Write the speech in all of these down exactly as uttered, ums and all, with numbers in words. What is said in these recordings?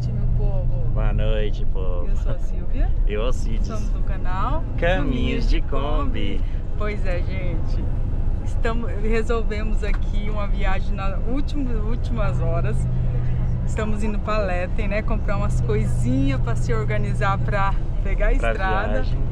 noite, meu povo. Boa noite, povo. Eu sou a Silvia. Eu, Alcides. Somos do canal Caminhos de Kombi. Pois é, gente. Estamos, resolvemos aqui uma viagem nas últimas, últimas horas. Estamos indo para Lethem, né? Comprar umas coisinhas para se organizar para pegar a estrada. Viagem.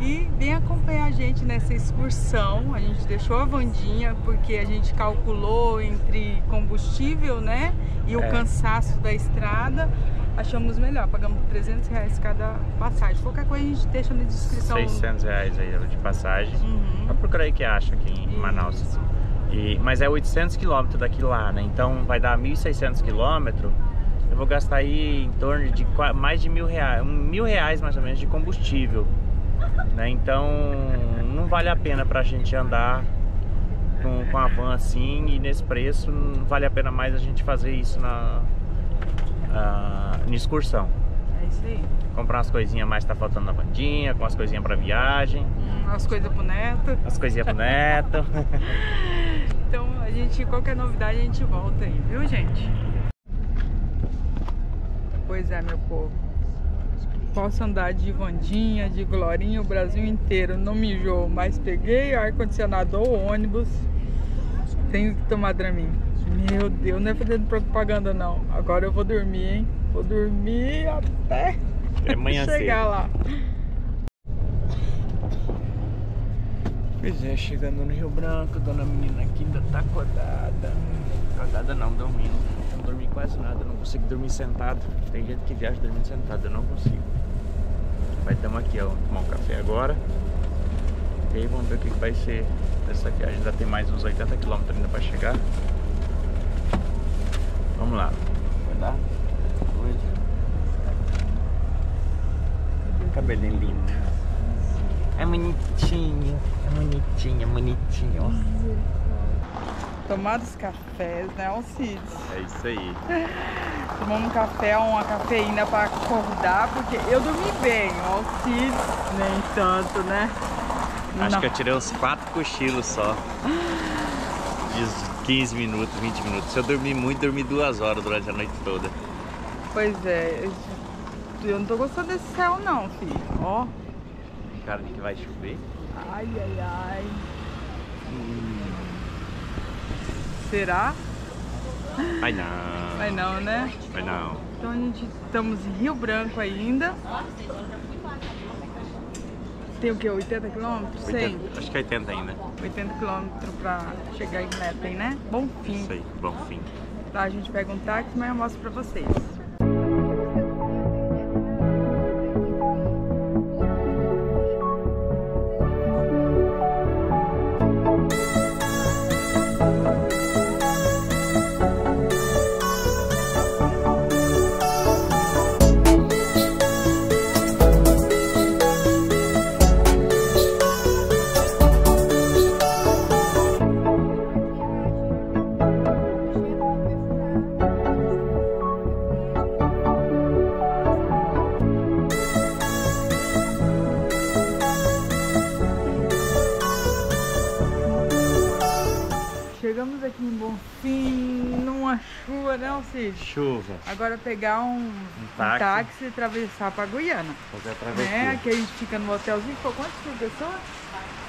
E vem acompanhar a gente nessa excursão. A gente deixou a Vandinha porque a gente calculou entre combustível, né? E o é. cansaço da estrada. Achamos melhor, pagamos trezentos reais cada passagem. Qualquer coisa a gente deixa na descrição. seiscentos reais aí de passagem. Uhum. Eu procurei que acha aqui em Isso. Manaus. E, mas é oitocentos quilômetros daqui lá, né? Então vai dar mil e seiscentos quilômetros. Eu vou gastar aí em torno de mais de mil reais, mil reais mais ou menos de combustível. Né? Então não vale a pena pra gente andar com, com a van assim, e nesse preço não vale a pena mais a gente fazer isso na, na, na excursão. É isso aí. Comprar umas coisinhas mais que tá faltando na bandinha, com as coisinhas pra viagem. As coisinhas pro neto. As coisinhas pro neto. Então a gente, qualquer novidade a gente volta aí, viu, gente? Pois é, meu povo. Posso andar de Vandinha, de Glorinha, o Brasil inteiro, não mijou, mas peguei ar-condicionado ou ônibus, tenho que tomar Dramin. Meu Deus, não é fazendo propaganda não, agora eu vou dormir, hein? Vou dormir até é chegar cedo. Lá. Pois é, chegando no Rio Branco, dona menina aqui ainda tá acordada, acordada não, dormindo. Não dormi quase nada, não consigo dormir sentado. Tem gente que viaja dormindo sentado, eu não consigo. Mas estamos aqui, ó, tomar um café agora. E aí vamos ver o que vai ser dessa viagem. Ainda tem mais uns oitenta quilômetros ainda para chegar. Vamos lá. Vai dar? Doido. Cabelinho lindo. É bonitinho, é bonitinho, é bonitinho. Tomados cafés, né, Alcides? É isso aí. Tomamos um café, uma cafeína para acordar, porque eu dormi bem, Alcides nem tanto, né? Acho Não. que eu tirei uns quatro cochilos só. De quinze minutos, vinte minutos. Se eu dormi muito, dormi duas horas durante a noite toda. Pois é. Eu não tô gostando desse céu não, filho. Ó. Cara, de que vai chover? Ai, ai, ai. Hum. Será? Vai não. Vai não, né? Vai não. Então a gente estamos em Rio Branco ainda. Tem o que? oitenta quilômetros? cem? Acho que é oitenta ainda. oitenta quilômetros pra chegar em Lethem, né? Bom fim. Isso aí, bom fim. Tá, a gente pega um táxi, mas eu mostro pra vocês. Chegamos aqui em Bonfim, numa chuva, né, Alcides? Chuva. Agora pegar um, um, táxi. um táxi e atravessar para Guiana. Fazer a travessia. É, aqui a gente fica no hotelzinho. Ficou quantas pessoas?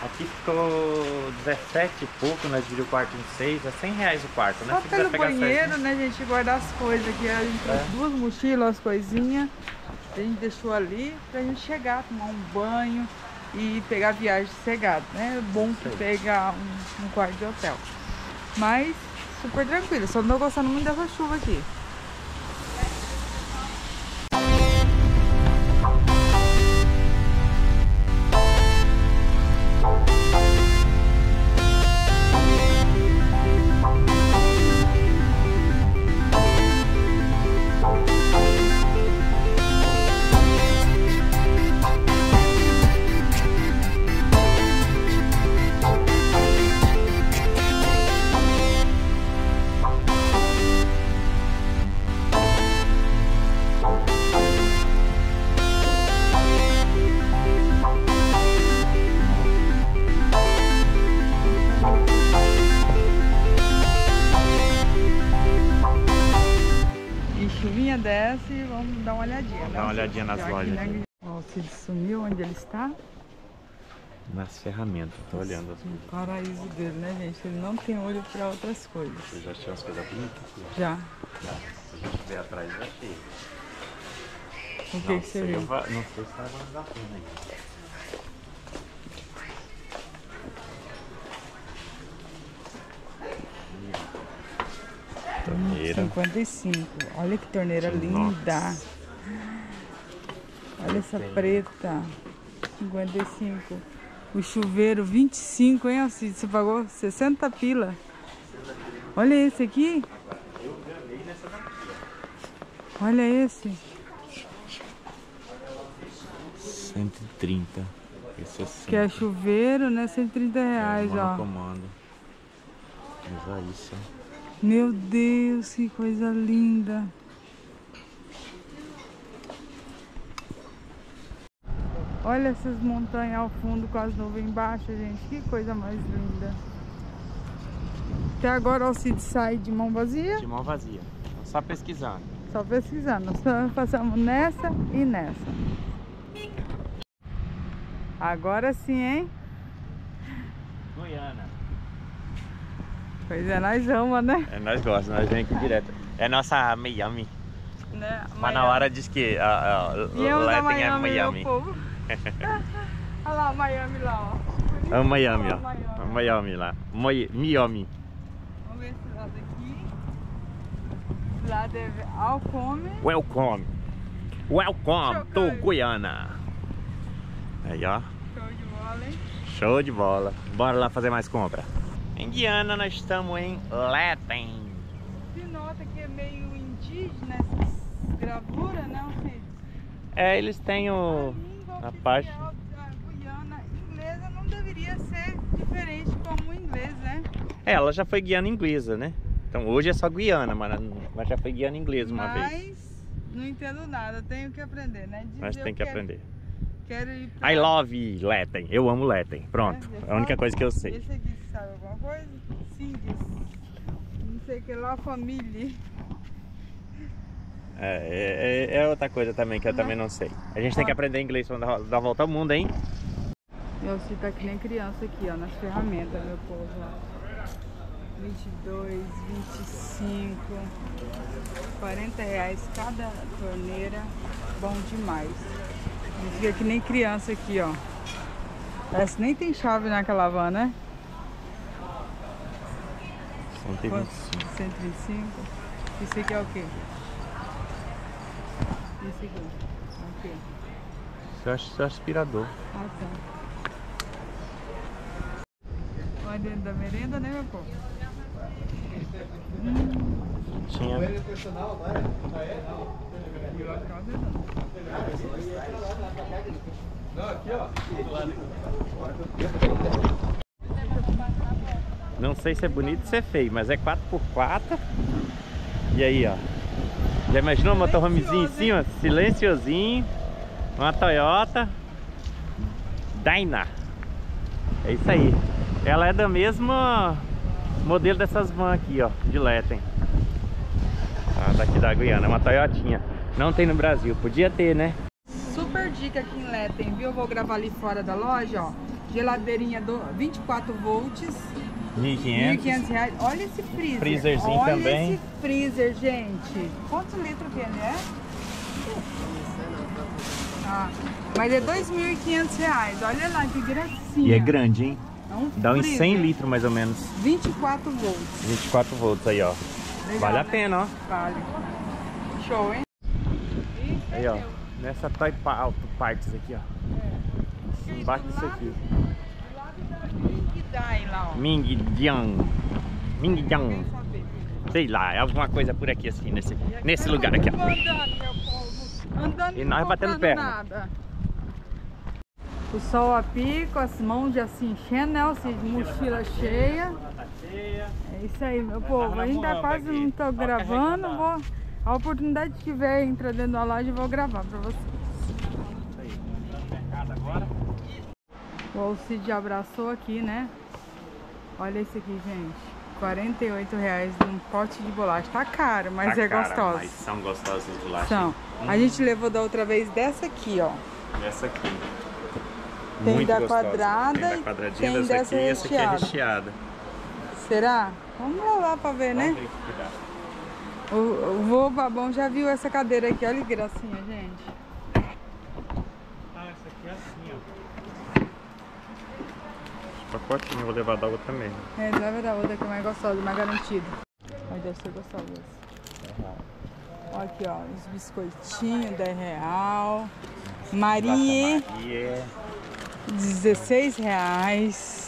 Aqui ficou dezessete e pouco, nós dividimos o quarto em seis, é cem reais o quarto, né? Só Se pelo banheiro, certo, né, gente, guardar as coisas aqui. A gente trouxe é. duas mochilas, as coisinhas. A gente deixou ali pra gente chegar, tomar um banho e pegar a viagem sossegada, né? É bom que pega um, um quarto de hotel. Mas super tranquilo, só não tô gostando muito dessa chuva aqui. Silvinha desce e vamos dar uma olhadinha. Vamos dar uma olhadinha nas lojas. O Alcides sumiu, onde ele está? Nas ferramentas, tô olhando. As coisas. O paraíso dele, né, gente? Ele não tem olho para outras coisas. Você já achou as coisas bonitas? Já. Já. Se a gente ver atrás, já achei. O que, não, que você viu? Não sei se está vazando a pena aí. cinquenta e cinco. Olha que torneira de linda. Nox. Olha essa preta. cinquenta e cinco. O chuveiro vinte e cinco, hein, Alcides? Você pagou sessenta pila. Olha esse aqui. Olha esse. cento e trinta. Esse é que é chuveiro, né? cento e trinta reais, é, ó. Comando. Usa isso, ó. Meu Deus, que coisa linda! Olha essas montanhas ao fundo com as nuvens embaixo, gente. Que coisa mais linda! Até agora o Alcides sai de mão vazia? De mão vazia. Só pesquisando. Só pesquisando. Nós passamos nessa e nessa. Agora sim, hein? Guiana. Pois é, nós amamos, né? É, nós gostamos, nós vem aqui direto. É nossa Miami. Né? Manauara diz que a, a, Lethem é Miami. Povo. Olha lá o Miami lá, ó. É o Miami, ó. É o Miami lá. Miami. Vamos ver esse lado aqui. Esse lado é Welcome. Welcome. Welcome to Guiana. Aí, ó. Show de bola, hein? Show de bola. Bora lá fazer mais compra. Em Guiana, nós estamos em Lethem. Se nota que é meio indígena essas gravuras, não, filho? É, eles têm o... a, a parte... A Guiana inglesa não deveria ser diferente como inglês, né? É, ela já foi Guiana inglesa, né? Então hoje é só Guiana, mas, mas já foi Guiana inglesa uma mas, vez. Mas não entendo nada, tenho que aprender, né? Dizer mas tem que, que aprender. Quero ir pra... I love Lethem, eu amo Lethem, pronto, é, é a única coisa que eu sei. Esse aqui sabe alguma coisa? Sim, não sei o que lá, família. É, é, é outra coisa também que eu não. também não sei. A gente ah. tem que aprender inglês pra dar, dar volta ao mundo, hein? Eu sei, tá que nem criança aqui, ó, nas ferramentas, meu povo, ó. vinte e dois, vinte e cinco, quarenta reais cada torneira, bom demais. Fica que nem criança aqui, ó. Parece que nem tem chave naquela van, né? cento e vinte e cinco. cento e vinte e cinco. Isso aqui é o quê? Isso aqui é o quê? Isso é seu aspirador. Ah, tá. Olha dentro da merenda, né, meu povo? Hum. Tinha. Não sei se é bonito ou se é feio, mas é quatro por quatro. E aí, ó. Já imaginou um motorhomezinho em cima? Silenciosinho. Uma Toyota Dyna. É isso aí. Ela é da mesma modelo dessas vans aqui, ó, de Lethem. Ah, daqui da Guiana, é uma Toyotinha. Não tem no Brasil, podia ter, né? Super dica aqui em Lethem, viu? Eu vou gravar ali fora da loja, ó. Geladeirinha do vinte e quatro volts. mil e quinhentos reais. Olha esse freezer. Freezerzinho Olha também. Olha esse freezer, gente. Quantos litros que ele é? Ah, mas é dois mil e quinhentos reais. Olha lá que gracinha. E é grande, hein? É um Dá uns cem litros mais ou menos. vinte e quatro volts. vinte e quatro volts aí, ó. Legal, vale a né? pena, ó. Vale. Show, hein? Aí, ó. Nessa Toy Parts aqui, ó. É. Embaixo disso aqui. Do lado da Mingdai lá, ó. Mingdian. Mingdian. Sei lá, é alguma coisa por aqui, assim, nesse, aqui nesse lugar aqui, ó. Andando, meu povo. Andando e nós batendo perna. Nada. O sol a pico, as mãos já se enchendo, né? Ou seja, mochila cheia. É isso aí, meu povo. Ainda quase não estou gravando. Vou, a oportunidade que tiver, entra dentro da loja e vou gravar para vocês. O Alcides abraçou aqui, né? Olha esse aqui, gente. quarenta e oito reais num pote de bolacha. Tá caro, mas tá é cara, gostoso. Mas são gostosas as bolachas. São. Hum. A gente levou da outra vez dessa aqui, ó. Dessa aqui. Tem muito da gostosa. Quadrada tem da quadradinha, tem dessa, dessa aqui, e essa aqui é recheada. Será? Vamos lá pra ver, Vamos né? Ver, o, o vô Babão já viu essa cadeira aqui. Olha que gracinha, gente. Ah, essa aqui é assim, ó. Esse pacotinho eu vou levar da outra mesmo. É, leva da outra que é mais gostosa, mais garantida. Mas deve ser gostosa essa. Olha aqui, ó. Os biscoitinhos, dez reais. Marie, dezesseis reais.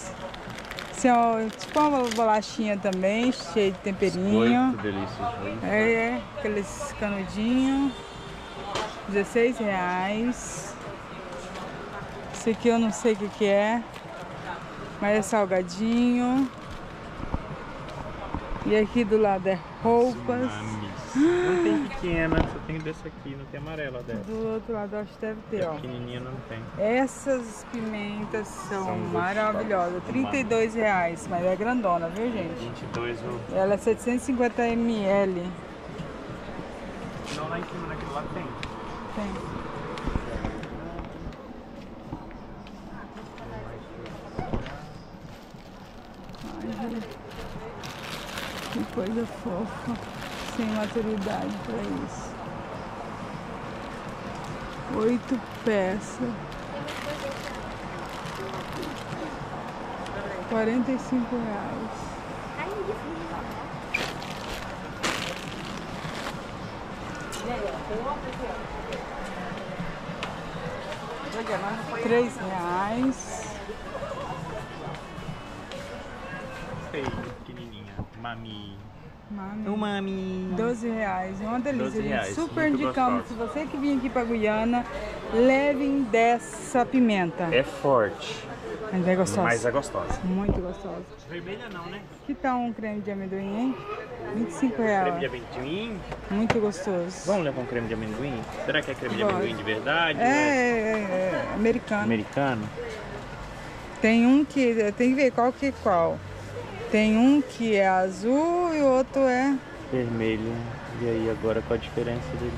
Assim, ó, tipo uma bolachinha também, cheia de temperinho. Muito delicioso. É, aqueles canudinhos. dezesseis reais. Esse aqui eu não sei o que que é, mas é salgadinho. E aqui do lado é roupas. Não tem pequena, só tem dessa aqui, não tem amarela dessa. Do outro lado acho que deve ter, ó. Pequenininha não tem. Essas pimentas são, são maravilhosas. trinta e dois reais, mas é grandona, viu gente? vinte e dois. Ela é setecentos e cinquenta mililitros. Não, lá em cima, naquele lado tem. Tem. Que coisa fofa, sem maturidade pra isso. Oito peças. quarenta e cinco reais. Três reais. Pequenininha, mami. Mami. O mami. doze reais, uma delícia, gente. Super indicamos. Se você que vir aqui pra Guiana, levem dessa pimenta. É forte. Mas é gostosa. Mas é gostosa. Muito gostosa. Vermelha não, né? Que tal um creme de amendoim, hein? vinte e cinco reais. Creme de amendoim? Muito gostoso. Vamos levar um creme de amendoim? Será que é creme Pode. de amendoim de verdade? É, é, é, americano. Americano? Tem um que... Tem que ver qual que é qual. Tem um que é azul e o outro é... vermelho. E aí agora qual a diferença dele?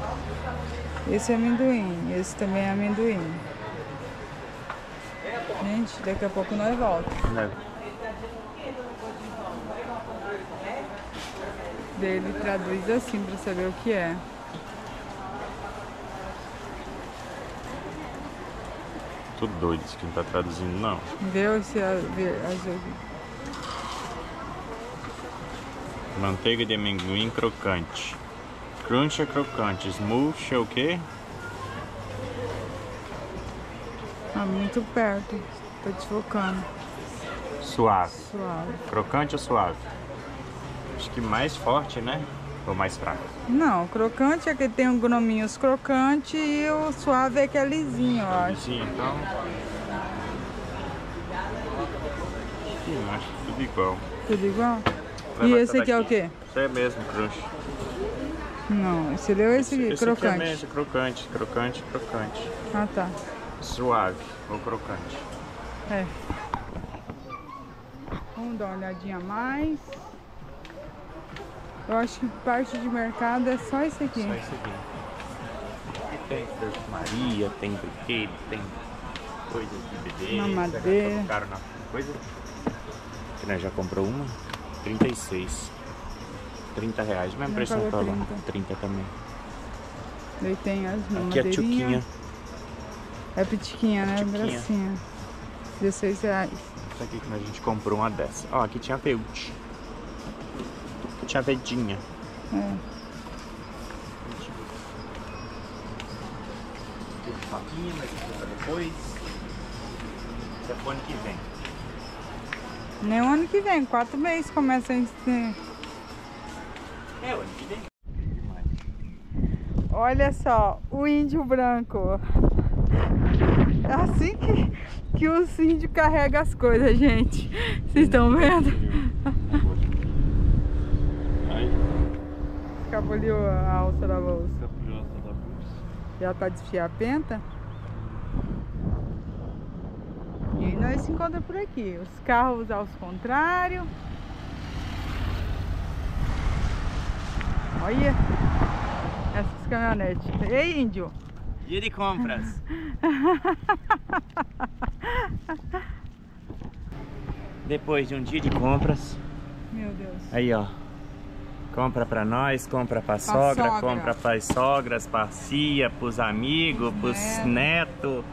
Esse é amendoim, esse também é amendoim. Gente, daqui a pouco nós voltamos. Daí ele traduz assim pra saber o que é. Tô doido, isso que não tá traduzindo não. Deu esse azul aqui. Manteiga de amendoim crocante. Crunch é crocante. Smooth é o quê? Tá muito perto. Tô desfocando. Suave. Suave. Crocante ou suave? Acho que mais forte, né? Ou mais fraco? Não, crocante é que tem um gominho crocante e o suave é que é lisinho, eu acho. Lisinho, então. Sim, acho que tudo igual. Tudo igual? E esse aqui é o quê? Isso é mesmo, crunch. Não, esse deu esse, esse aqui, esse crocante. Aqui é mesmo, crocante, crocante, crocante. Ah, tá. Suave ou crocante. É. Vamos dar uma olhadinha a mais. Eu acho que parte de mercado é só isso aqui. Só isso aqui. Tem perfumaria, tem brinquedo, tem coisa de bebê. Mamadeira. Caro na coisa. Que nós já comprou uma. trinta e seis. trinta reais. Mesmo preço que tá lá. trinta também. Daí tem as mamadeirinhas. Aqui a tchuquinha. É pitiquinha, né? Gracinha. dezesseis reais. Isso aqui que a gente comprou uma dessa. Ó, aqui tinha peute. Aqui tinha vedinha. É. Tem faquinha, mas isso depois. Até o ano que vem. Nem o ano que vem, quatro meses começa a ensinar. É o ano que vem. Olha só, o índio branco. É assim que, que os índios carregam as coisas, gente. Vocês estão vendo? Escapuliu a alça da bolsa. Escapuliu a alça da bolsa. Já tá desfiar a penta? E nós se encontramos por aqui, os carros aos contrários. Olha essas caminhonetes. Ei, índio! Dia de compras. Depois de um dia de compras. Meu Deus. Aí, ó. Compra pra nós, compra pra sogra, sogra. compra pras sogras, pra cia, pros amigos, pros netos. Neto,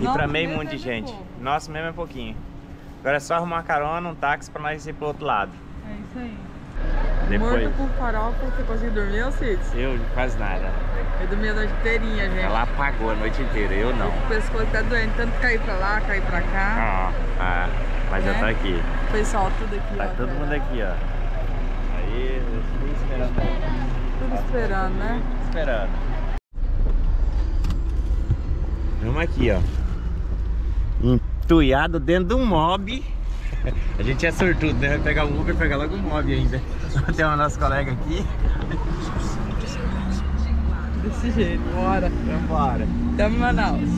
e pra meio mundo de gente. Pouco. Nosso mesmo é pouquinho. Agora é só arrumar uma carona, um táxi pra nós ir pro outro lado. É isso aí. Depois... Morto com farofa, você conseguiu dormir, Alcides? Eu quase nada. Eu dormi a noite inteirinha, gente. Ela apagou a noite inteira, eu não. O pescoço tá doendo, tanto cair pra lá, cair pra cá. Ó, ah, mas é? Já tá aqui. Pessoal, tudo aqui. Tá ó, todo mundo lá. aqui, ó. Aí, tudo esperando. Tudo esperando, né? Tudo esperando. Vamos aqui, ó. Entuiado dentro de um mob. A gente é sortudo, né? Vai pegar um Uber e pegar logo um mob ainda. Tem uma nossa colega aqui. Desse jeito, bora. Vambora. Estamos em Manaus.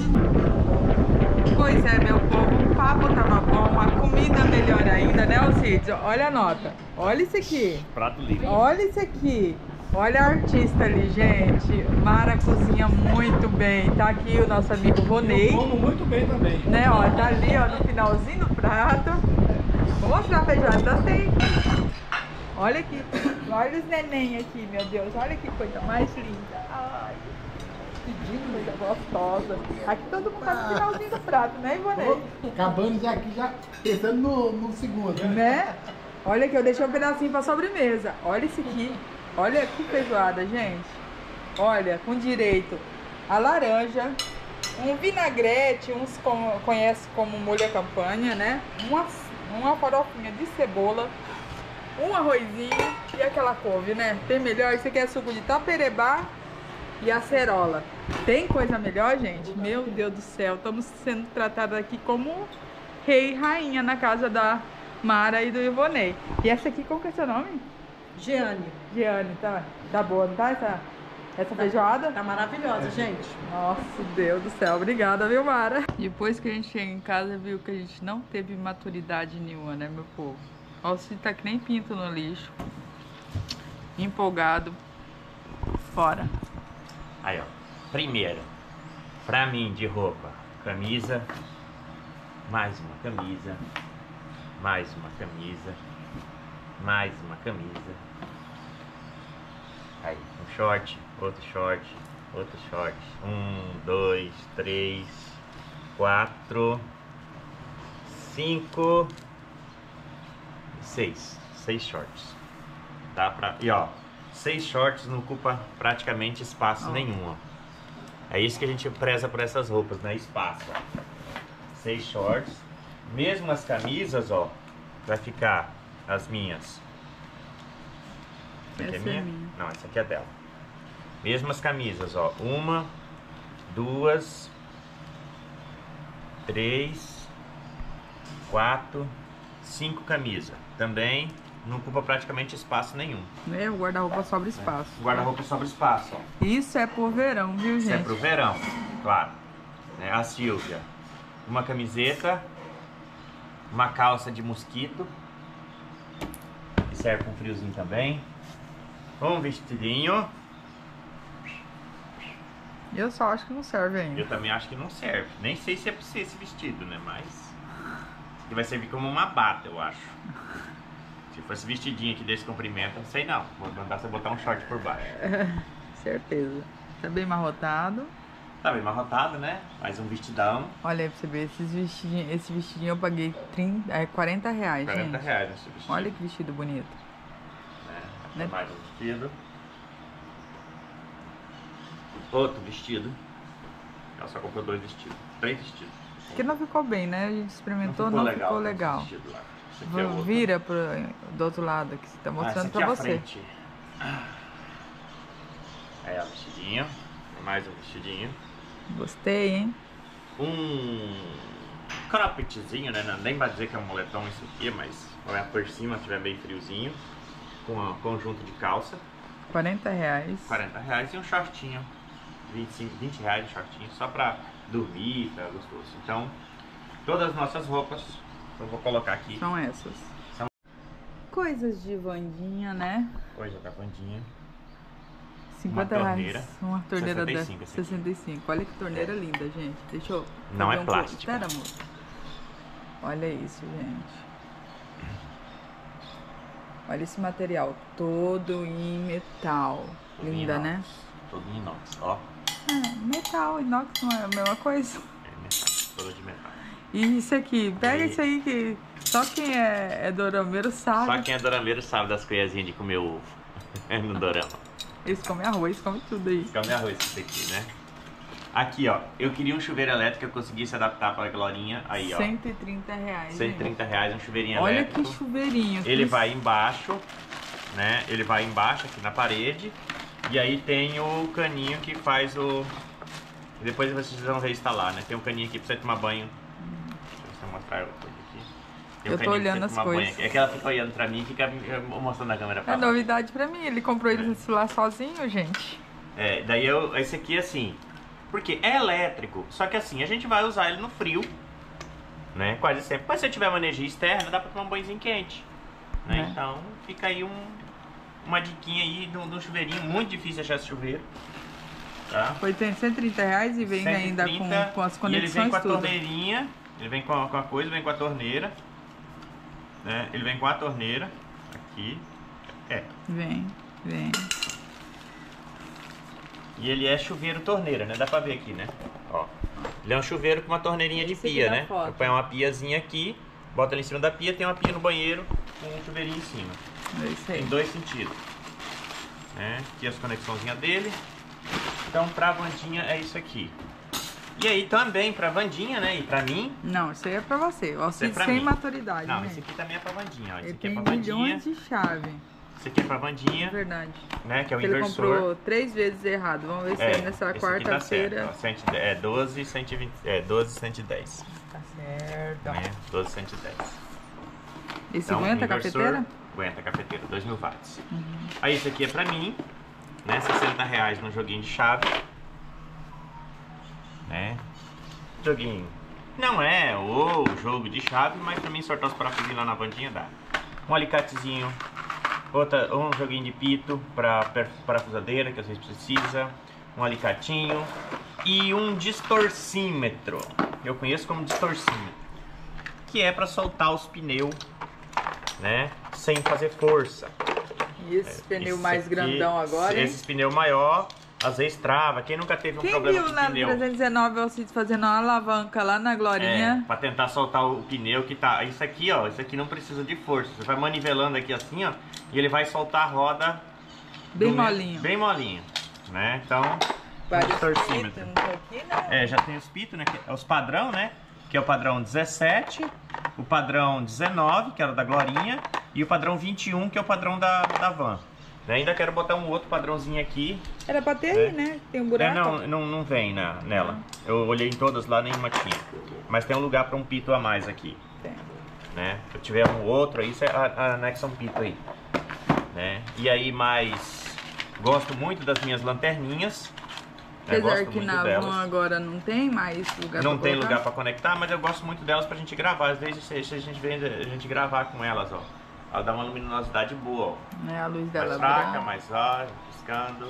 Pois é, meu povo, o papo tava bom, a comida melhor ainda, né, Alcides? Olha a nota, olha isso aqui. Prato livre. Olha isso aqui. Olha a artista ali, gente. Mara cozinha muito bem. Tá aqui o nosso amigo Ronei. Eu como muito bem também. Né, ó, tá ali, ó, no finalzinho do prato. Vou mostrar a feijada, tem. Olha aqui, olha os neném aqui, meu Deus. Olha que coisa mais linda. Ai. Coisa gostosa. Aqui todo mundo tá no finalzinho do prato, né, Ivonei? Acabando já aqui, já pensando no, no segundo. Né? Olha aqui, eu deixei um pedacinho pra sobremesa. Olha isso aqui. Olha que feijoada, gente. Olha, com direito a laranja, um vinagrete, uns com, conhece como molho à campanha, né? Uma, uma farofinha de cebola, um arrozinho e aquela couve, né? Tem melhor? Isso aqui é suco de taperebá e acerola. Tem coisa melhor, gente? Meu Deus do céu, estamos sendo tratados aqui como rei e rainha na casa da Mara e do Ivonei. E essa aqui, qual que é seu nome? Giane. Giane, tá, tá boa, não tá? Essa, essa tá, feijoada? Tá maravilhosa, gente. Nossa, Deus do céu, obrigada, viu, Mara? Depois que a gente chega em casa, viu que a gente não teve maturidade nenhuma, né, meu povo? Ó, se tá que nem pinto no lixo. Empolgado. Fora. Aí, ó, primeira, pra mim, de roupa, camisa, mais uma camisa, mais uma camisa, mais uma camisa, aí, um short, outro short, outro short, um, dois, três, quatro, cinco, seis, seis shorts, dá pra, e ó, seis shorts não ocupa praticamente espaço nenhum. É isso que a gente preza por essas roupas, né? Espaço. Ó. Seis shorts. Mesmo as camisas, ó, vai ficar as minhas. Essa, essa aqui é minha? É minha? Não, essa aqui é dela. Mesmo as camisas, ó. Uma, duas, três, quatro, cinco camisas. Também... não ocupa praticamente espaço nenhum. É, o guarda-roupa sobra espaço. É. O guarda-roupa sobra espaço, ó. Isso é pro verão, viu, gente? Isso é pro verão, claro. É, a Silvia, uma camiseta, uma calça de mosquito, que serve com friozinho também, um vestidinho. Eu só acho que não serve ainda. Eu também acho que não serve. Nem sei se é pra ser esse vestido, né? Mas... ele vai servir como uma bata, eu acho. Se fosse vestidinho aqui desse comprimento, não sei não. Vou mandar você botar um short por baixo. É, certeza. Tá bem marrotado. Tá bem marrotado, né? Mais um vestidão. Olha aí pra você ver, esses vestidinho, esse vestidinho eu paguei trinta, é, quarenta reais, quarenta gente. quarenta reais nesse vestido. Olha que vestido bonito. É, né? Mais um vestido. Outro vestido. Ela só comprou dois vestidos. Três vestidos. Porque não ficou bem, né? A gente experimentou, não ficou não legal. Ficou legal. É vira pro, do outro lado que você tá mostrando ah, pra você. Frente. Aí, ó, vestidinho. Mais um vestidinho. Gostei, hein? Um croppedzinho, né? Não, nem vai dizer que é um moletom isso aqui, mas olha por cima, se tiver bem friozinho. Com um conjunto de calça. quarenta reais. quarenta reais e um shortinho. vinte reais de shortinho, só pra dormir, tá gostoso. Então, todas as nossas roupas. Eu vou colocar aqui. São essas. São... coisas de Vandinha, né? Coisa da Vandinha. cinquenta reais. Uma torneira dessa. sessenta e cinco. Olha que torneira é. linda, gente. Deixa eu. Não é um plástico. Espera, amor. Olha isso, gente. Olha esse material. Todo em metal. Todo linda, em inox, né? Todo em inox, ó. É, metal, inox não é a mesma coisa. É metal. Todo de metal. E isso aqui, pega e... isso aí que só quem é, é dorameiro sabe. Só quem é dorameiro sabe das colherzinhas de comer ovo no dorama. Eles comem arroz, comem tudo aí. Eles comem arroz isso aqui, né? Aqui, ó, eu queria um chuveiro elétrico que eu conseguisse adaptar para a Glorinha. Aí, ó. cento e trinta reais. cento e trinta reais, um chuveirinho Olha elétrico. Olha que chuveirinho. Ele que... vai embaixo, né? Ele vai embaixo aqui na parede. E aí tem o caninho que faz o... Depois vocês vão reinstalar, né? Tem um caninho aqui pra você tomar banho. Deixa eu mostrar outra coisa aqui. Tem eu um tô olhando as coisas. É que ela fica olhando pra mim e fica mostrando a câmera pra É lá. Novidade pra mim. Ele comprou esse é. celular sozinho, gente. É, daí eu... Esse aqui, assim... Porque é elétrico, só que assim, a gente vai usar ele no frio, né? Quase sempre. Mas se eu tiver uma energia externa, dá pra tomar um banhozinho quente, né? É. Então fica aí um, uma diquinha aí de um chuveirinho. Muito difícil achar esse chuveiro. Tá? Foi cento e trinta reais e vem cento e trinta, ainda com, com as conexões. E ele vem com a tudo. torneirinha, ele vem com a, com a coisa, vem com a torneira, né? Ele vem com a torneira, aqui, é. Vem, vem. E ele é chuveiro torneira, né? Dá pra ver aqui, né? Ó. Ele é um chuveiro com uma torneirinha de pia, né? Eu ponho uma piazinha aqui, bota ali em cima da pia, tem uma pia no banheiro com um chuveirinho em cima. É isso aí. Em dois sentidos. Né? Aqui as conexãozinhas dele. Então pra Vandinha é isso aqui. E aí também pra Vandinha, né? E pra mim... Não, isso aí é pra você. O Alcides é sem mim. maturidade, Não, né? Esse aqui também é pra Vandinha, ó. Esse aqui é pra Vandinha. Tem milhões de chave. Esse aqui é pra Vandinha. É verdade. Né, que é o Ele inversor. Ele comprou três vezes errado. Vamos ver se é, é nessa quarta-feira. Tá é doze, cento e vinte, é doze, cento e dez. Tá certo. É, doze, cento e dez. Esse então, aguenta a cafeteira? Aguenta a cafeteira, dois mil watts. Uhum. Aí esse aqui é pra mim, né, sessenta reais no joguinho de chave. Né? Joguinho. Não é o jogo de chave, mas pra mim soltar os parafusinhos lá na bandinha dá. Um alicatezinho. Outra, um joguinho de pito para parafusadeira, que às vezes precisa. Um alicatinho. E um distorcímetro. Eu conheço como distorcímetro. Que é para soltar os pneus, né? Sem fazer força. E esse é, pneu mais aqui, grandão agora, Esse hein? pneu maior, às vezes trava. Quem nunca teve um Quem problema viu, com o pneu? trezentos e dezenove, o Alcides fazendo uma alavanca lá na Glorinha. É, para tentar soltar o pneu que tá... Isso aqui, ó. Isso aqui não precisa de força. Você vai manivelando aqui assim, ó. E ele vai soltar a roda bem molinho, bem molinho, né? Então, vários distorcímetro. Aqui, né? É, já tem os pitos, né? É os padrão, né? Que é o padrão dezessete, o padrão dezenove, que era da Glorinha, e o padrão vinte e um, que é o padrão da, da van. Eu ainda quero botar um outro padrãozinho aqui. Era pra ter aí, né? Tem um buraco. Não, não, não vem na, nela. Eu olhei em todas lá, nenhuma tinha. Mas tem um lugar pra um pito a mais aqui. Tem. Né? Se eu tiver um outro aí, você anexa um pito aí. Né? E aí, mais gosto muito das minhas lanterninhas. Apesar né? que na van agora não tem mais lugar Não pra tem colocar. lugar pra conectar, mas eu gosto muito delas pra gente gravar. Às vezes se a gente vem a gente gravar com elas, ó. Ela dá uma luminosidade boa, ó. É, a luz dela mais fraca, mais ó, piscando.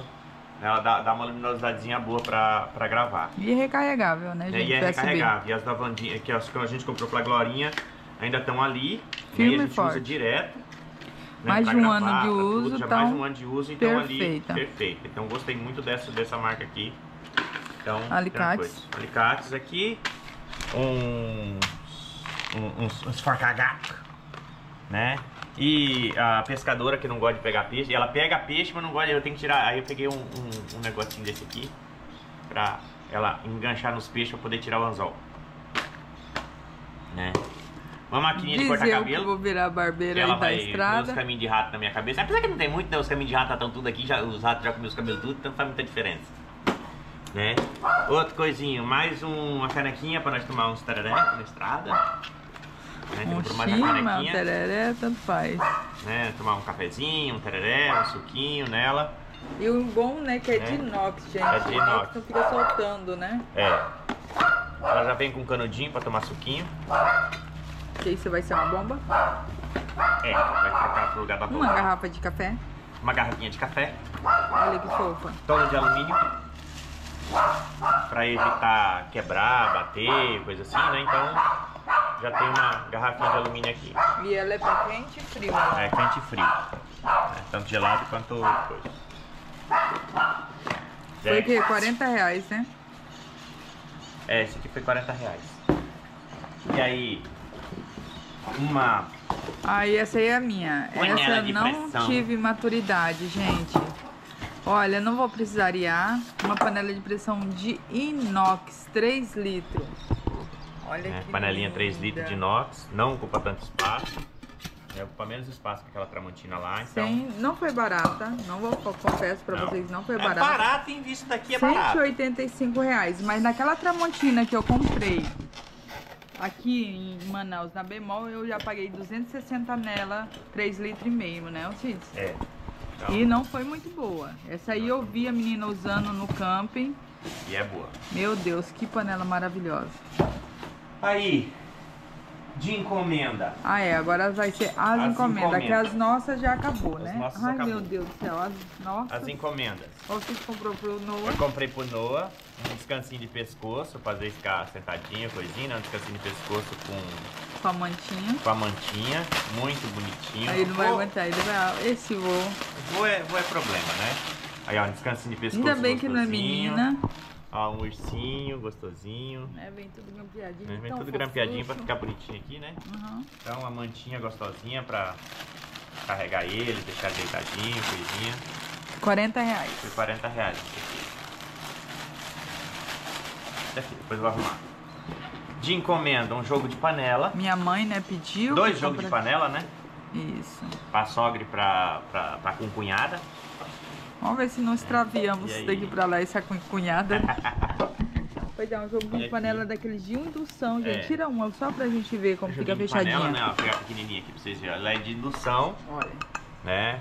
Ela dá, dá uma luminosidadezinha boa pra, pra gravar. E é recarregável, né, gente? E é recarregável. E as da Vandinha, que a gente comprou pra Glorinha, ainda estão ali. Firme e a gente forte. usa direto. Né, mais, de um gravar, ano de uso, tudo, já mais de um ano de uso, então perfeita. ali, perfeita. Então gostei muito dessa, dessa marca aqui. Então, Alicates. Alicates aqui, um, um, uns, uns forcagatos, né? E a pescadora que não gosta de pegar peixe, ela pega peixe, mas não gosta, eu tenho que tirar. Aí eu peguei um, um, um negocinho desse aqui, pra ela enganchar nos peixes pra poder tirar o anzol. Né? Uma maquininha de cortar cabelo. Eu vou virar barbeira aí da estrada. Os caminhos de rato na minha cabeça. Apesar que não tem muito, né? Os caminhos de rato estão tudo aqui, já, os ratos já comiam os cabelos tudo, então não faz muita diferença. Né? Outro coisinho, mais um, uma canequinha pra nós tomar uns tereré na estrada. Né? Um chima, um tereré, tanto faz. Né? Tomar um cafezinho, um tereré, um suquinho nela. E o bom, né, que é, é. de inox, gente. É de inox. Não fica soltando, né? É. Ela já vem com um canudinho pra tomar suquinho. Que isso vai ser uma bomba? É, vai ficar pro lugar da bomba. Uma garrafa de café. uma garrafinha de café. Olha que fofa. Toda de alumínio. Pra evitar quebrar, bater, coisa assim, né? Então já tem uma garrafinha de alumínio aqui. E ela é pra quente e frio, né? É quente e frio. Né? Tanto gelado quanto coisa. Foi o quê? quarenta reais, né? É, esse aqui foi quarenta reais. E aí, uma... Ah, e essa aí é a minha. Essa eu não tive maturidade, gente. Olha, não vou precisar arear. Uma panela de pressão de inox, três litros. Olha é, que panelinha linda. três litros de inox, não ocupa tanto espaço. É, ocupa menos espaço que aquela Tramontina lá, então... Sim, não foi barata, não vou, confesso pra não. vocês, não foi barata. É barata, em vista daqui é barato. cento e oitenta e cinco reais, mas naquela Tramontina que eu comprei aqui em Manaus, na Bemol, eu já paguei duzentos e sessenta nela, três litros e meio, né, Alcides? É. Então... E não foi muito boa. Essa aí eu vi a menina usando no camping. E é boa. Meu Deus, que panela maravilhosa. Aí... de encomenda. Ah, é, agora vai ser as, as encomendas, encomendas, que as nossas já acabou, as né? Nossas Ai, acabou. Meu Deus do céu, as nossas... As encomendas. Ou você comprou pro Noah? Eu comprei pro Noah, um descansinho de pescoço, fazer ficar sentadinha, coisinha, né? Um descansinho de pescoço com... Com a mantinha. Com a mantinha, muito bonitinho. Aí ele não vai aguentar, ele vai... Esse voo... Voo é, voo é problema, né? Aí, ó, um descansinho de pescoço. Ainda bem que não é menina. Ó, um ursinho gostosinho. É, vem tudo grampeadinho. É, vem tudo grampeadinho pra ficar bonitinho aqui, né? Uhum. Então, uma mantinha gostosinha pra carregar ele, deixar deitadinho, coisinha. quarenta reais. Foi quarenta reais. Aqui, depois eu vou arrumar. De encomenda, um jogo de panela. Minha mãe, né, pediu. Dois jogos de panela, né? Isso. Pra sogra e pra, pra, pra concunhada. Vamos ver se não extraviamos daqui pra lá, essa cunhada. Pois é, um jogo de panela daqueles de indução, gente. É. Tira uma só pra gente ver como fica fechadinha. Panela, né? Vou pegar a pequenininha aqui pra vocês verem. Ela é de indução. Olha. Né?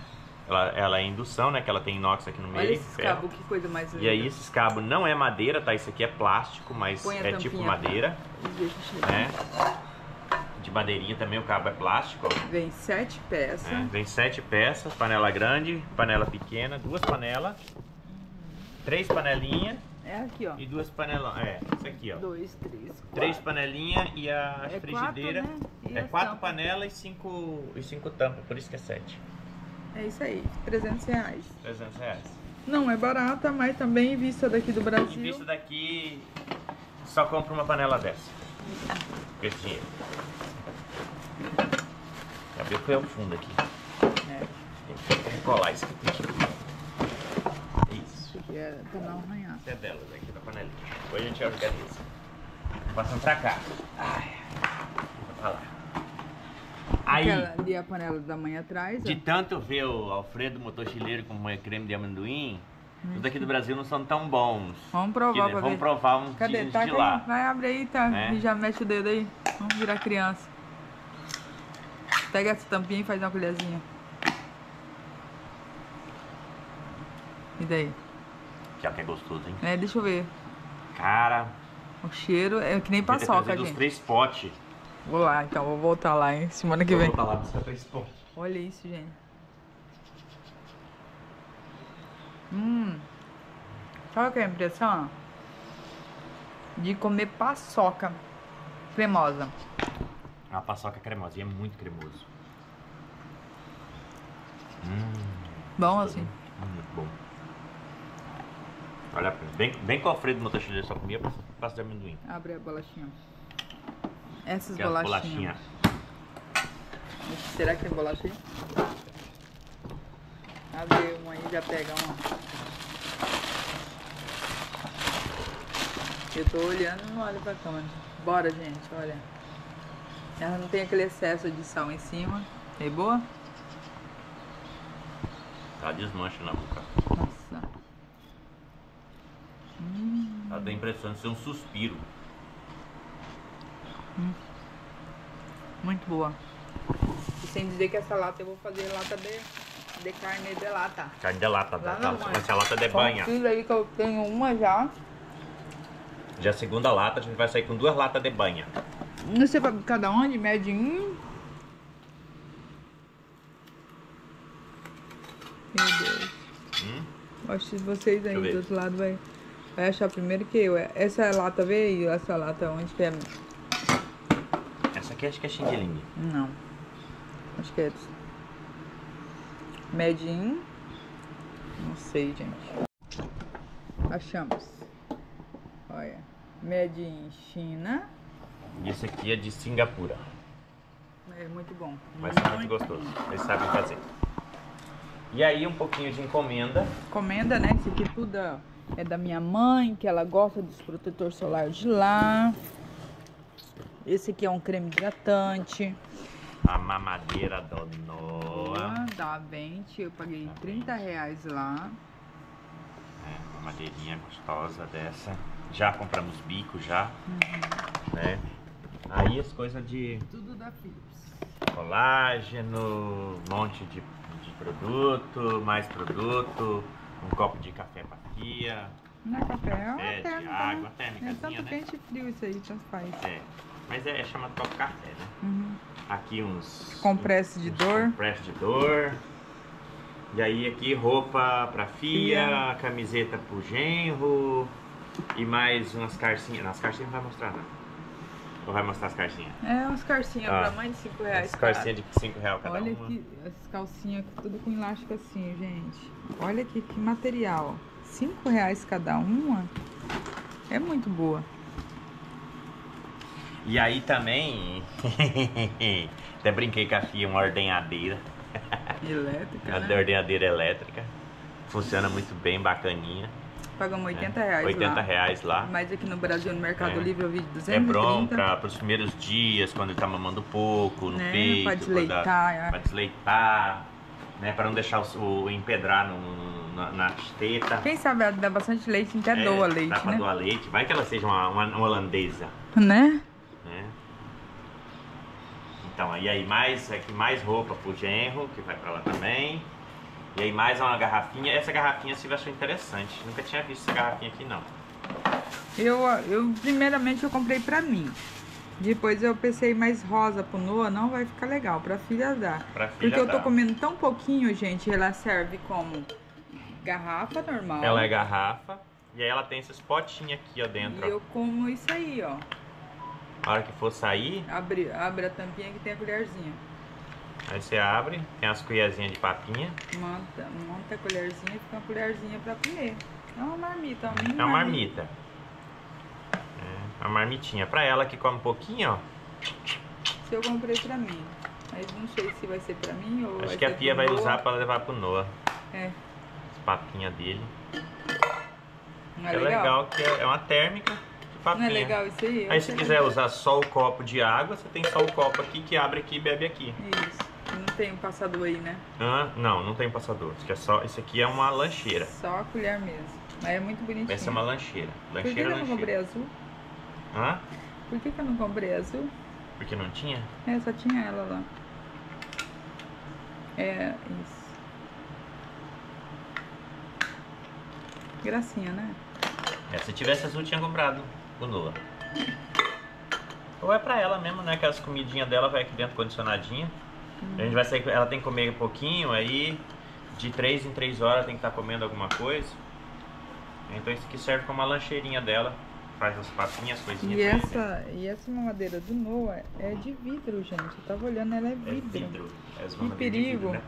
Ela, ela é indução, né? Que ela tem inox aqui no meio. Olha esses cabos, que coisa mais linda. E aí, esses cabos não é madeira, tá? Isso aqui é plástico, mas é tipo madeira. Né? De madeirinha também, o cabo é plástico. Ó. Vem sete peças. É, vem sete peças, panela grande, panela pequena, duas panelas, três panelinhas. É aqui, ó. E duas panelas. É, isso aqui, ó. Dois, três, quatro. Três panelinhas e a é frigideira. Quatro, né? É quatro tampa. Panelas e cinco, e cinco tampas, por isso que é sete. É isso aí, trezentos reais. trezentos reais. Não é barata, mas também em vista daqui do Brasil. Em vista daqui, só compra uma panela dessa. Com esse dinheiro. Já viu que é o fundo aqui. É. Tem que colar isso aqui. Isso. Isso é pra não arranhar. Isso é delas aqui da panelinha. Depois a gente organiza. Passando pra cá. Ai. Pra lá. Aí. Ali a panela da mãe atrás. De ó. Tanto ver o Alfredo motochileiro com creme de amendoim. Os daqui do Brasil não são tão bons. Vamos provar, que, pra vamos ver. provar uns Cadê? dias tá de lá. Vai, abre aí, tá? É. E já mete o dedo aí. Vamos virar criança. Pega essa tampinha e faz uma colherzinha. E daí? Já que é gostoso, hein? É, deixa eu ver. Cara. O cheiro é que nem paçoca, gente. Os três potes. Vou lá, então. Vou voltar lá, hein? Semana que vem. Vou voltar lá buscar três potes. Olha isso, gente. Hum. Sabe o que é a impressão? De comer paçoca cremosa. A paçoca cremosa, e é muito cremoso. Hum, bom assim? Muito bom. Olha, bem, bem com o Alfredo no Tachilê, só comia pasta de amendoim. Abre a bolachinha. Essas Aquelas bolachinhas. bolachinhas. Será que é bolachinha? Abre uma aí, já pega uma. Eu tô olhando e não olho pra câmera. Bora, gente, olha. Ela não tem aquele excesso de sal em cima. É boa? Tá desmancha na boca. Nossa. Hum. Ela dá a impressão de ser um suspiro. Hum. Muito boa. E sem dizer que essa lata eu vou fazer lata de, de carne de lata. Carne de lata. Lá da, da, essa lata de banha. Confira aí que eu tenho uma já. Já a segunda lata, a gente vai sair com duas latas de banha. Não sei pra cada onde, mede um. Meu Deus. Acho que vocês aí do outro lado vai, vai achar primeiro que eu. Essa lata veio, essa lata onde que é? Essa aqui acho que é xing-ling. Não. Acho que é made in. Não sei, gente. Achamos. Olha. Made in China. E esse aqui é de Singapura. É muito bom. Mas muito, é muito gostoso. Bom. Eles sabem fazer. E aí um pouquinho de encomenda. Encomenda, né? Isso aqui tudo é da minha mãe, que ela gosta dos protetor solar de lá. Esse aqui é um creme hidratante. A mamadeira da Noah. Da Aventi, eu paguei trinta reais lá. É, uma madeirinha gostosa dessa. Já compramos bico, já. Uhum. Né? Aí as coisas de... Tudo da Philips. Colágeno, um monte de, de produto, mais produto, um copo de café pra tia. Não é café, café é uma de água, térmica. É tanto quente, né? Frio isso aí, tanto faz. É, mas é, é chamado copo café, né? Uhum. Aqui uns... Compresso de uns dor. Compresso de dor. E aí aqui roupa pra fia, fia. Camiseta pro genro e mais umas carcinhas. Nas carcinhas não vai mostrar nada. Ou vai mostrar as carcinhas? É, umas carcinhas ah, pra mãe de cinco reais. As carcinhas de cinco reais cada uma. Olha aqui, as calcinhas tudo com elástico assim, gente. Olha aqui que material. cinco reais cada uma. É muito boa. E aí também... Até brinquei com a Fia, uma ordenhadeira. Elétrica, né? Uma ordenhadeira elétrica. Funciona muito bem, bacaninha. Pagamos oitenta reais, oitenta reais lá. Mas aqui no Brasil, no Mercado é. Livre, eu vi duzentos e trinta. É bom para os primeiros dias, quando ele tá mamando pouco, no né? peito. Para desleitar. Para desleitar, né? Para não deixar o, o empedrar no, na, na teta. Quem sabe dá bastante leite, até é, doa leite, dá pra né? doar leite. Vai que ela seja uma, uma, uma holandesa. Né? É. Então, e aí mais, aqui mais roupa pro genro, que vai para lá também. E aí mais uma garrafinha. Essa garrafinha a Silvia achou interessante. Nunca tinha visto essa garrafinha aqui, não. Eu, eu primeiramente, eu comprei pra mim. Depois eu pensei mais rosa pro Noah, não vai ficar legal. Pra filha dá. Pra filha Porque dá. Eu tô comendo tão pouquinho, gente. Ela serve como garrafa normal. Ela é garrafa. E aí ela tem esses potinhos aqui, ó, dentro. E eu como isso aí, ó. A hora que for sair... Abre, abre a tampinha que tem a colherzinha. Aí você abre, tem as colherzinhas de papinha. Monta, monta a colherzinha, fica uma colherzinha pra comer. É uma marmita, uma mini marmita. É uma marmita. marmita. É, uma marmitinha. Pra ela que come um pouquinho, ó. Se eu comprei pra mim. Mas não sei se vai ser pra mim ou... Acho que a Pia vai usar pra levar pro Noah. É. As papinhas dele. Não é legal? É legal que é uma térmica de papinha. Não é legal isso aí? Aí se quiser usar só o copo de água, você tem só o copo aqui que abre aqui e bebe aqui. Isso. Não tem um passador aí, né? Ah, não, não tem passador. Isso aqui é só, isso aqui é uma lancheira. Só a colher mesmo. Mas é muito bonitinho. Essa é uma lancheira. lancheira Por que eu lancheira. não comprei azul? Hã? Por que, que eu não comprei azul? Porque não tinha? É, só tinha ela lá. É isso. Gracinha, né? É, se tivesse azul, tinha comprado o Noah. Ou é pra ela mesmo, né? Que as comidinhas dela vai aqui dentro condicionadinha. A gente vai sair, ela tem que comer um pouquinho, aí de três em três horas tem que estar comendo alguma coisa. Então isso aqui serve como uma lancheirinha dela, faz as papinhas, as coisinhas. E essa, e essa mamadeira do Noah é de vidro, gente. Eu tava olhando, ela é vidro. É vidro. Que perigo. Vidro, né?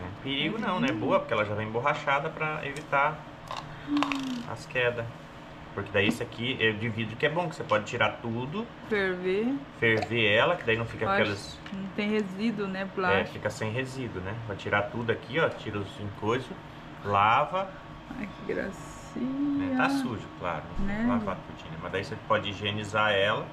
É perigo não, né? Boa, porque ela já vem emborrachada pra evitar as quedas. Porque daí isso aqui é de vidro, que é bom, que você pode tirar tudo. Ferver. Ferver ela, que daí não fica Pode, aquelas... Não tem resíduo, né, plástico? É, fica sem resíduo, né? Vai tirar tudo aqui, ó, tira os coisas, lava. Ai, que gracinha. Né? Tá sujo, claro, né? Lavar tudinho, né? Mas daí você pode higienizar ela.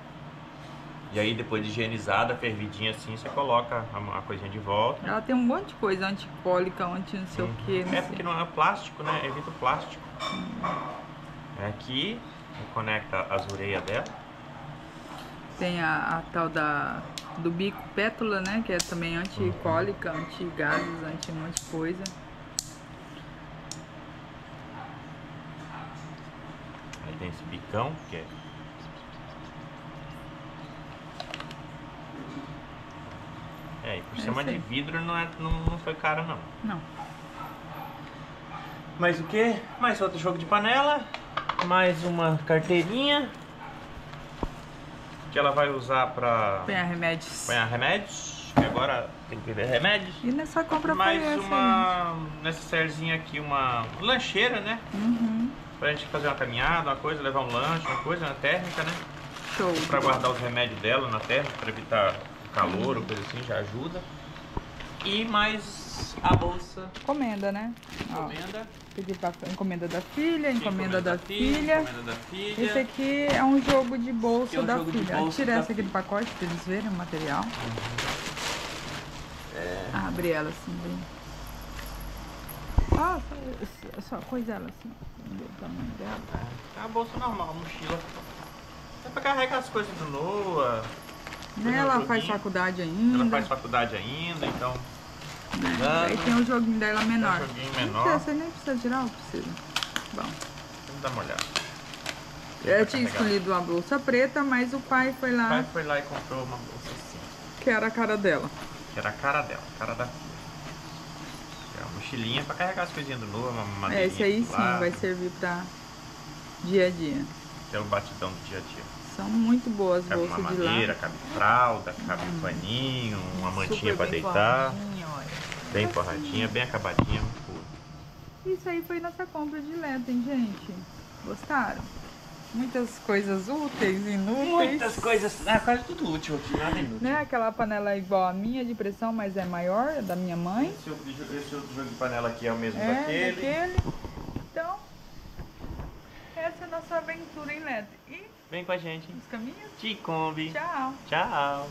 E aí depois de higienizada, fervidinha assim, você coloca a, a coisinha de volta. Ela tem um monte de coisa, anticólica, anti não sei hum. o que. É, sei. Porque não é plástico, né? Evita o plástico. Hum. Aqui, conecta as orelhas dela. Tem a, a tal da, do bico pétula, né? Que é também anti-cólica, anti-gases, anti-um monte de coisa. Aí tem esse bicão, que é... É, e por é cima de vidro não, é, não, não foi caro, não. Não. mais o que? Mais outro jogo de panela, mais uma carteirinha que ela vai usar para apanhar remédios. Apanhar remédios, que agora tem que beber remédios. E nessa compra mais foi essa, uma gente. Necessairezinha aqui, uma lancheira, né? Uhum. Pra gente fazer uma caminhada, uma coisa, levar um lanche, uma coisa, uma térmica, né? Show. Pra guardar os remédios dela na térmica, pra evitar calor, ou coisa assim, já ajuda. E mais a bolsa. Encomenda, né? Encomenda. Ó, pedi pra encomenda da filha, encomenda, encomenda da, da filha, filha. Encomenda da filha. Esse aqui é um jogo de bolsa é um da filha. Bolsa Tira da essa da aqui filha. do pacote pra eles verem o material. Uhum. É... Abre ela assim, bem. Ah, só, só coisa ela assim. Do tamanho dela. É uma bolsa normal, mochila. É pra carregar as coisas do Noah. Né? Ela joguinho. faz faculdade ainda. Ela faz faculdade ainda, então. Aí tem um joguinho dela menor. Tem um joguinho menor. Não precisa, você nem precisa tirar, ou precisa? Bom. Vamos dar uma olhada. Eu, eu tinha escolhido uma bolsa preta, mas o pai foi lá. O pai foi lá e comprou uma bolsa assim. Que era a cara dela. Que era a cara dela, a cara da filha. É uma mochilinha pra carregar as coisinhas do Noah, uma madeirinha. É, esse aí sim lado. vai servir pra dia a dia. Que é o batidão do dia a dia. São muito boas cabe bolsas de lã. Cabe uma madeira, cabe fralda, cabe um paninho, uma mantinha para deitar. Bem forradinha, bem acabadinha. Isso aí foi nossa compra de Lethem, gente. Gostaram? Muitas coisas úteis, inúteis. Muitas coisas, né? Quase tudo útil aqui, nada inútil. Né? Aquela panela é igual a minha de pressão, mas é maior, é da minha mãe. Esse outro jogo de panela aqui é o mesmo é, daquele. daquele. Então, essa é a nossa aventura em Lethem. E... Vem com a gente. Nos caminhos de Kombi. Tchau. Tchau.